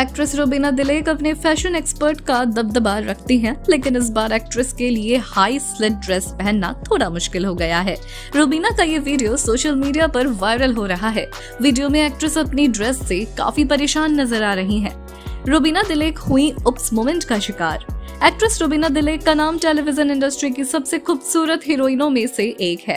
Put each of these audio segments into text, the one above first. Actress Rubina Dilaik अपने fashion expert का दबदबा रखती हैं, लेकिन इस बार एक्ट्रेस के लिए हाई स्लिट ड्रेस पहनना थोड़ा मुश्किल हो गया है। रुबीना का ये वीडियो सोशल मीडिया पर वायरल हो रहा है। वीडियो में एक्ट्रेस अपनी ड्रेस से काफी परेशान नजर आ रही हैं। रुबीना दिलेक हुई उप्स मोमेंट का शिकार। एक्ट्रेस रुबीना दिलेक का नाम टेलीविजन इंडस्ट्री की सबसे खूबसूरत हीरोइनों में से एक है।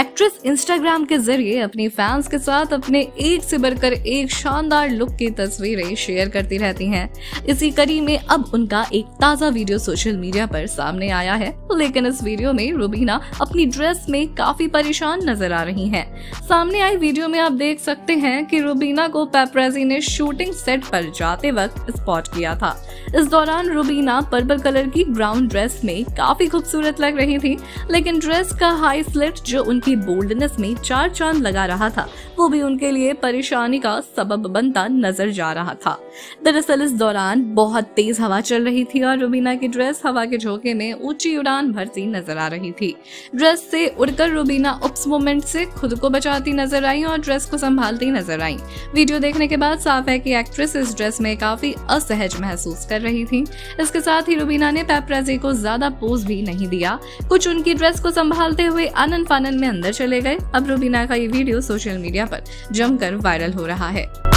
एक्ट्रेस इंस्टाग्राम के जरिए अपने फैंस के साथ अपने एक से बढ़कर एक शानदार लुक की तस्वीरें शेयर करती रहती हैं। इसी कड़ी में अब उनका एक ताज़ा वीडियो सोशल मीडिया पर सामने आया है, लेकिन इस वीडियो में रुबीना अपनी ड्रेस में काफी परेशान नजर आ रही है। सामने आई वीडियो में आप देख सकते हैं कि रुबीना को पेपराजी ने शूटिंग सेट पर जाते वक्त स्पॉट किया था। इस दौरान रुबीना पर्पल कलर की ब्राउन ड्रेस में काफी खूबसूरत लग रही थी, लेकिन ड्रेस का हाई स्लिट जो उनकी बोल्डनेस में चार चांद लगा रहा था, वो भी उनके लिए परेशानी का सबब बनता नजर जा रहा था। दरअसल इस दौरान बहुत तेज हवा चल रही थी और रुबीना की ड्रेस हवा के झोंके में ऊंची उड़ान भरती नजर आ रही थी। ड्रेस से उड़कर रुबीना उप्स मोमेंट से खुद को बचाती नजर आई और ड्रेस को संभालती नजर आई। वीडियो देखने के बाद साफ है कि एक्ट्रेस इस ड्रेस में काफी असहज महसूस कर रही थी। इसके साथ ही रुबीना ने पेपराजी को ज्यादा पोज भी नहीं दिया, कुछ उनकी ड्रेस को संभालते हुए आनन फानन में अंदर चले गए। अब रुबीना का ये वीडियो सोशल मीडिया पर जमकर वायरल हो रहा है।